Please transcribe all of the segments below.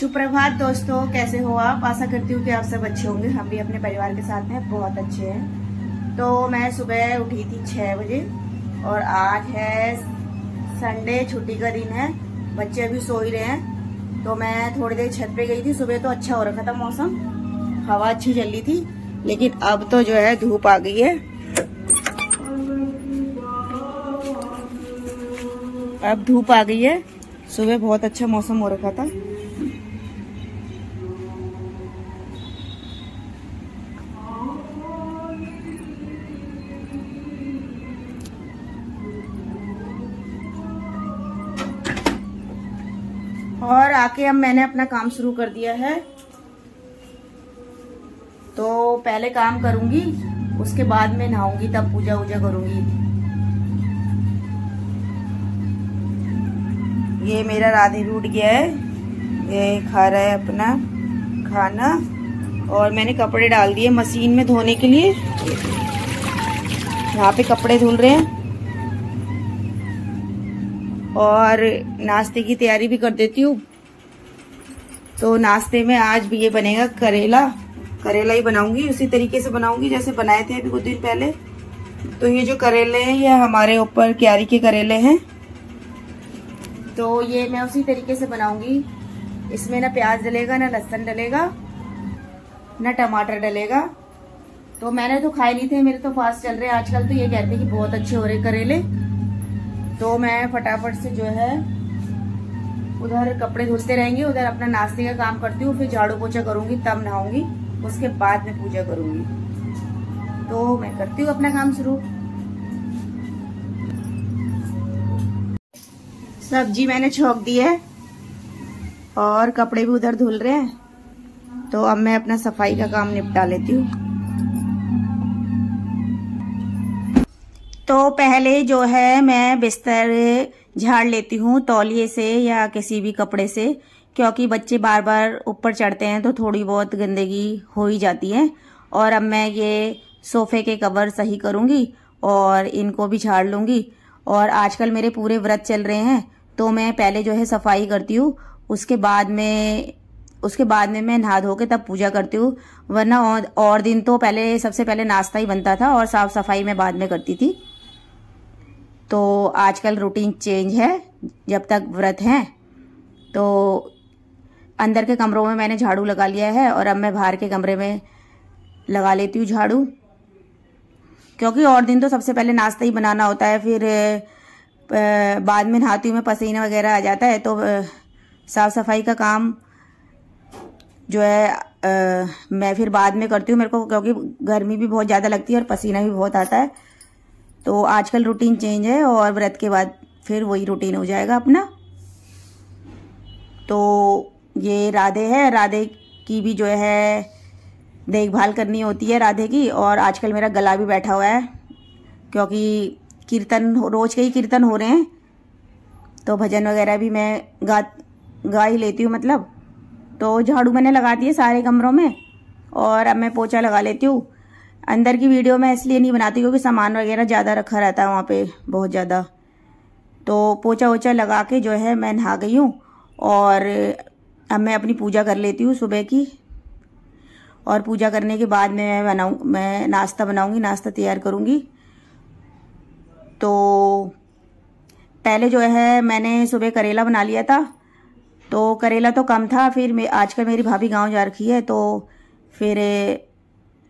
सुप्रभात दोस्तों, कैसे हो आप। आशा करती हूँ कि आप सब अच्छे होंगे। हम भी अपने परिवार के साथ में बहुत अच्छे हैं। तो मैं सुबह उठी थी 6 बजे और आज है संडे, छुट्टी का दिन है, बच्चे अभी सो ही रहे हैं। तो मैं थोड़ी देर छत पे गई थी। सुबह तो अच्छा हो रखा था मौसम, हवा अच्छी चल रही थी, लेकिन अब तो जो है धूप आ गई है। अब धूप आ गई है। सुबह बहुत अच्छा मौसम हो रखा था। और आके अब मैंने अपना काम शुरू कर दिया है। तो पहले काम करूंगी, उसके बाद में नहाऊंगी, तब पूजा वूजा करूंगी। ये मेरा राधे भी उठ गया है, ये खा रहा है अपना खाना। और मैंने कपड़े डाल दिए मशीन में धोने के लिए। यहाँ पे कपड़े धुल रहे हैं। और नाश्ते की तैयारी भी कर देती हूँ। तो नाश्ते में आज भी ये बनेगा करेला। करेला ही बनाऊंगी, उसी तरीके से बनाऊंगी जैसे बनाए थे अभी कुछ दिन पहले। तो ये जो करेले हैं ये हमारे ऊपर क्यारी के करेले हैं। तो ये मैं उसी तरीके से बनाऊंगी। इसमें ना प्याज डलेगा, ना लहसुन डलेगा, ना टमाटर डलेगा। तो मैंने तो खाए नहीं थे, मेरे तो फास्ट चल रहे हैं आजकल। तो ये कहते हैं कि बहुत अच्छे हो रहे करेले। तो मैं फटाफट से जो है उधर कपड़े धुलते रहेंगे, उधर अपना नाश्ते का काम करती हूँ। फिर झाड़ू पोछा करूंगी, तब नहाऊंगी, उसके बाद में पूजा करूंगी। तो मैं करती हूँ अपना काम शुरू। सब्जी मैंने छोंक दी है और कपड़े भी उधर धुल रहे हैं। तो अब मैं अपना सफाई का काम निपटा लेती हूँ। तो पहले जो है मैं बिस्तर झाड़ लेती हूँ तौलिए से या किसी भी कपड़े से, क्योंकि बच्चे बार बार ऊपर चढ़ते हैं तो थोड़ी बहुत गंदगी हो ही जाती है। और अब मैं ये सोफे के कवर सही करूँगी और इनको भी झाड़ लूँगी। और आजकल मेरे पूरे व्रत चल रहे हैं, तो मैं पहले जो है सफाई करती हूँ, उसके बाद में मैं नहा धो के तब पूजा करती हूँ। वरना और दिन तो पहले सबसे पहले नाश्ता ही बनता था और साफ़ सफाई मैं बाद में करती थी। तो आजकल रूटीन चेंज है जब तक व्रत हैं। तो अंदर के कमरों में मैंने झाड़ू लगा लिया है और अब मैं बाहर के कमरे में लगा लेती हूँ झाड़ू, क्योंकि और दिन तो सबसे पहले नाश्ता ही बनाना होता है। फिर बाद में नहाती हूँ मैं, पसीना वगैरह आ जाता है। तो साफ़ सफाई का काम जो है मैं फिर बाद में करती हूँ मेरे को, क्योंकि गर्मी भी बहुत ज़्यादा लगती है और पसीना भी बहुत आता है। तो आजकल रूटीन चेंज है और व्रत के बाद फिर वही रूटीन हो जाएगा अपना। तो ये राधे है, राधे की भी जो है देखभाल करनी होती है राधे की। और आजकल मेरा गला भी बैठा हुआ है, क्योंकि कीर्तन रोज़ के ही कीर्तन हो रहे हैं। तो भजन वगैरह भी मैं गा ही लेती हूँ मतलब। तो झाड़ू मैंने लगा दी है सारे कमरों में और अब मैं पोछा लगा लेती हूँ। अंदर की वीडियो मैं इसलिए नहीं बनाती क्योंकि सामान वगैरह ज़्यादा रखा रहता है वहाँ पे, बहुत ज़्यादा। तो पोछा वोछा लगा के जो है मैं नहा गई हूँ और अब मैं अपनी पूजा कर लेती हूँ सुबह की। और पूजा करने के बाद में मैं नाश्ता बनाऊँगी, नाश्ता तैयार करूँगी। तो पहले जो है मैंने सुबह करेला बना लिया था। तो करेला तो कम था। फिर आजकल मेरी भाभी गांव जा रखी है, तो फिर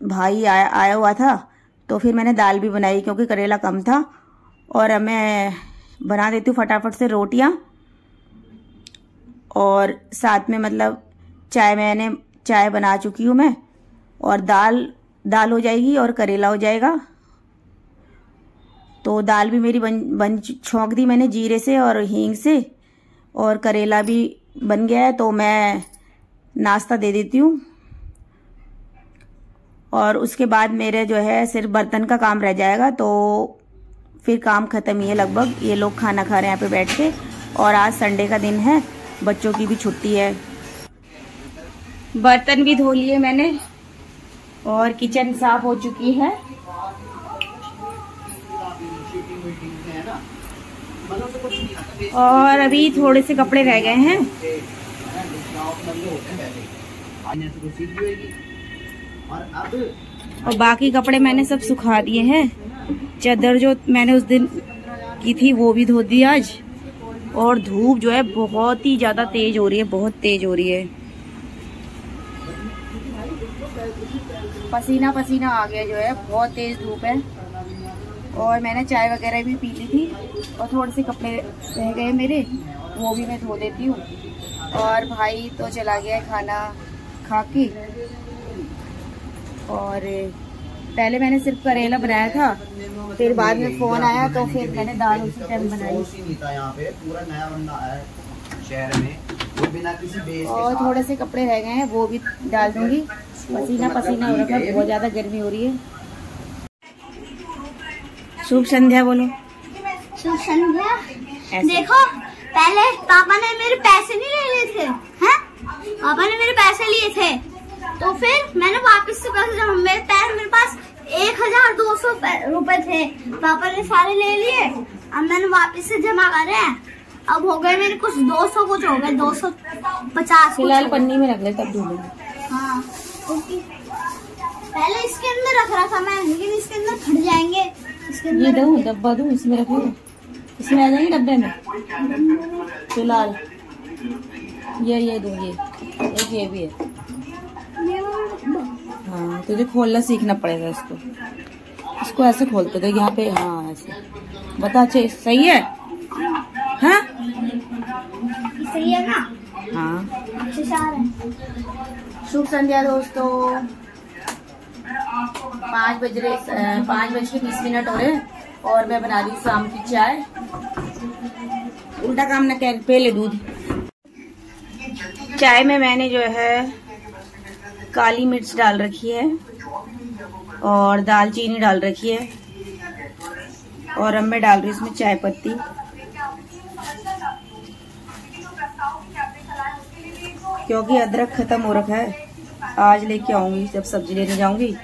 भाई आया हुआ था। तो फिर मैंने दाल भी बनाई क्योंकि करेला कम था। और अब मैं बना देती हूँ फटाफट से रोटियाँ। और साथ में मतलब चाय बना चुकी हूँ मैं। और दाल हो जाएगी और करेला हो जाएगा। तो दाल भी मेरी बन छोंक दी मैंने जीरे से और हींग से, और करेला भी बन गया है। तो मैं नाश्ता दे देती हूँ और उसके बाद मेरे जो है सिर्फ बर्तन का काम रह जाएगा। तो फिर काम ख़त्म ही है लगभग। ये लोग खाना खा रहे हैं यहाँ पे बैठ के। और आज संडे का दिन है, बच्चों की भी छुट्टी है। बर्तन भी धो लिए मैंने और किचन साफ हो चुकी है। और अभी थोड़े से कपड़े रह गए हैं और बाकी कपड़े मैंने सब सुखा दिए हैं। चादर जो मैंने उस दिन की थी वो भी धो दी आज। और धूप जो है बहुत ही ज्यादा तेज हो रही है, बहुत तेज हो रही है। पसीना पसीना आ गया जो है, बहुत तेज धूप है। और मैंने चाय वगैरह भी पी ली थी और थोड़े से कपड़े रह गए मेरे, वो भी मैं धो देती हूँ। और भाई तो चला गया है खाना खा के। और पहले मैंने सिर्फ करेला बनाया था, फिर बाद में फोन आया तो फिर मैंने दाल उसी टाइम बनाई। और थोड़े से कपड़े रह गए हैं वो भी डाल दूंगी। पसीना पसीना हो रहा है, बहुत ज्यादा गर्मी हो रही है। शुभ संध्या बोलो। शुभ संध्या। देखो पहले पापा ने मेरे पैसे नहीं ले लिए थे, हैं? पापा ने मेरे पैसे लिए थे तो फिर मैंने वापस से पैसे जमा। मेरे पास 1200 रुपए थे, पापा ने सारे ले लिए। अब मैंने वापस से जमा करे हैं, अब हो गए मेरे कुछ 200 कुछ हो गए 250। फिलहाल पन्नी में रख ले तब दूंगी। हाँ ओके। पहले इसके अंदर रख रहा था मैं, लेकिन इसके अंदर फट जाएंगे। ये दूं डब्बा, दूं इसमें रख लूं, इसमें आ जाएंगे डब्बे में। फिलहाल ये दूंगी, एक ये भी है। हाँ तुझे खोलना सीखना पड़ेगा इसको। इसको ऐसे खोलते थे यहाँ पे। हाँ ऐसे बता। अच्छे सही है, हाँ? सही है ना? हाँ है। शुभ संध्या दोस्तों। 5 बज के 20 मिनट हो रहे हैं और मैं बना रही शाम की चाय। उल्टा काम ना कर, पहले दूध। चाय में मैंने जो है काली मिर्च डाल रखी है और दालचीनी डाल रखी है। और अब मैं डाल रही हूँ इसमें चाय पत्ती। क्योंकि अदरक खत्म हो रखा है, आज लेके आऊंगी जब सब्जी लेने जाऊंगी।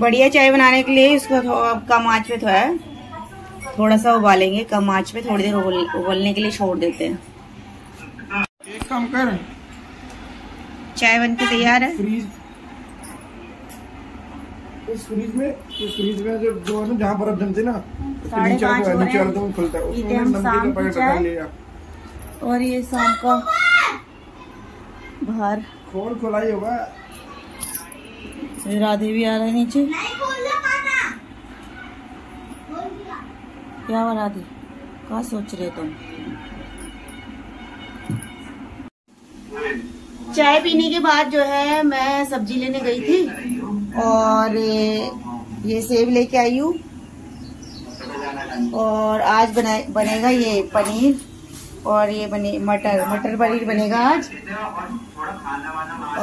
बढ़िया चाय बनाने के लिए इसको कम आंच पे थोड़ा सा उबालेंगे। कम आंच पे थोड़ी देर उबलने के लिए छोड़ देते हैं। एक काम कर, चाय बनके तैयार है। इस फ्रीज में जो है जहाँ बर्फ जमती ना, 5:30 खुलता है। और ये शाम का बाहर खोल खोला ही होगा। राधे भी आ रहा है नीचे। क्या हुआ राधे, क्या सोच रहे तुम? चाय पीने के बाद जो है मैं सब्जी लेने गई थी और ये सेब लेके आई हूँ। और आज बनेगा ये पनीर और ये बने मटर पनीर बनेगा आज।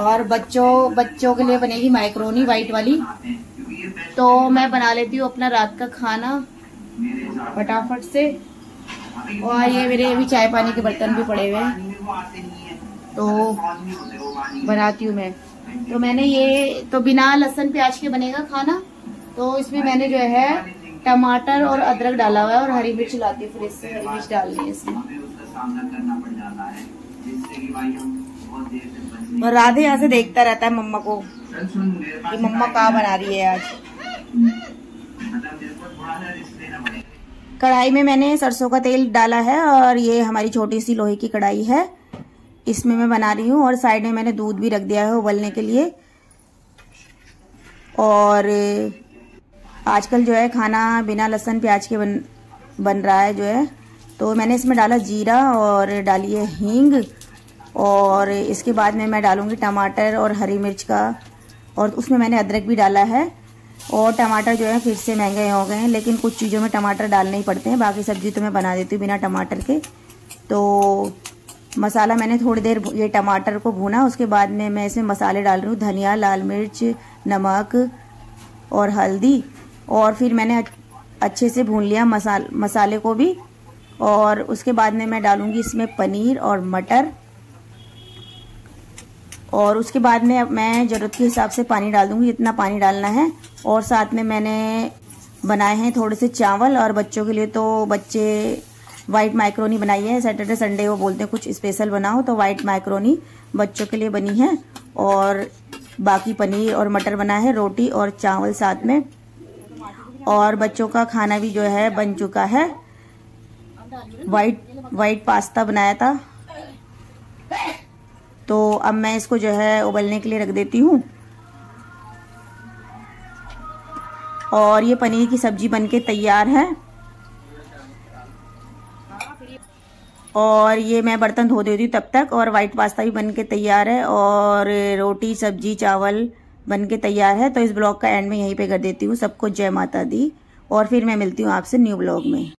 और बच्चों के लिए बनेगी मैक्रोनी वाइट वाली। तो मैं बना लेती हूँ अपना रात का खाना फटाफट से। और ये मेरे अभी चाय पानी के बर्तन भी पड़े हुए हैं तो बनाती हूँ मैं। तो मैंने ये तो बिना लहसुन प्याज के बनेगा खाना, तो इसमें मैंने जो है टमाटर और अदरक डाला हुआ है और हरी मिर्च लाती हूँ फ्रिज से। हरी मिर्च डालनी है इसमें। और राधे यहाँ से देखता रहता है मम्मा को कि मम्मा क्या बना रही है आज। कढ़ाई में मैंने सरसों का तेल डाला है और ये हमारी छोटी सी लोहे की कढ़ाई है, इसमें मैं बना रही हूँ। और साइड में मैंने दूध भी रख दिया है उबलने के लिए। और आजकल जो है खाना बिना लहसुन प्याज के बन रहा है जो है। तो मैंने इसमें डाला जीरा और डाली है हींग। और इसके बाद में मैं डालूंगी टमाटर और हरी मिर्च का, और उसमें मैंने अदरक भी डाला है। और टमाटर जो है फिर से महंगे हो गए हैं, लेकिन कुछ चीज़ों में टमाटर डालने ही पड़ते हैं। बाकी सब्जी तो मैं बना देती हूँ बिना टमाटर के। तो मसाला मैंने थोड़ी देर ये टमाटर को भूना, उसके बाद में मैं इसमें मसाले डाल रही हूँ। धनिया, लाल मिर्च, नमक और हल्दी। और फिर मैंने अच्छे से भून लिया मसाले को भी। और उसके बाद में मैं डालूंगी इसमें पनीर और मटर, और उसके बाद में मैं ज़रूरत के हिसाब से पानी डाल दूँगी, इतना पानी डालना है। और साथ में मैंने बनाए हैं थोड़े से चावल, और बच्चों के लिए तो बच्चे वाइट माइक्रोनी बनाई है, सैटरडे संडे वो बोलते हैं कुछ स्पेशल बनाओ, तो वाइट माइक्रोनी बच्चों के लिए बनी है। और बाकी पनीर और मटर बना है, रोटी और चावल साथ में, और बच्चों का खाना भी जो है बन चुका है। वाइट पास्ता बनाया था, तो अब मैं इसको जो है उबलने के लिए रख देती हूँ। और ये पनीर की सब्जी बनके तैयार है। और ये मैं बर्तन धो देती हूँ तब तक, और वाइट पास्ता भी बनके तैयार है, और रोटी सब्जी चावल बनके तैयार है। तो इस ब्लॉग का एंड में यहीं पे कर देती हूँ। सबको जय माता दी, और फिर मैं मिलती हूँ आपसे न्यू ब्लॉग में।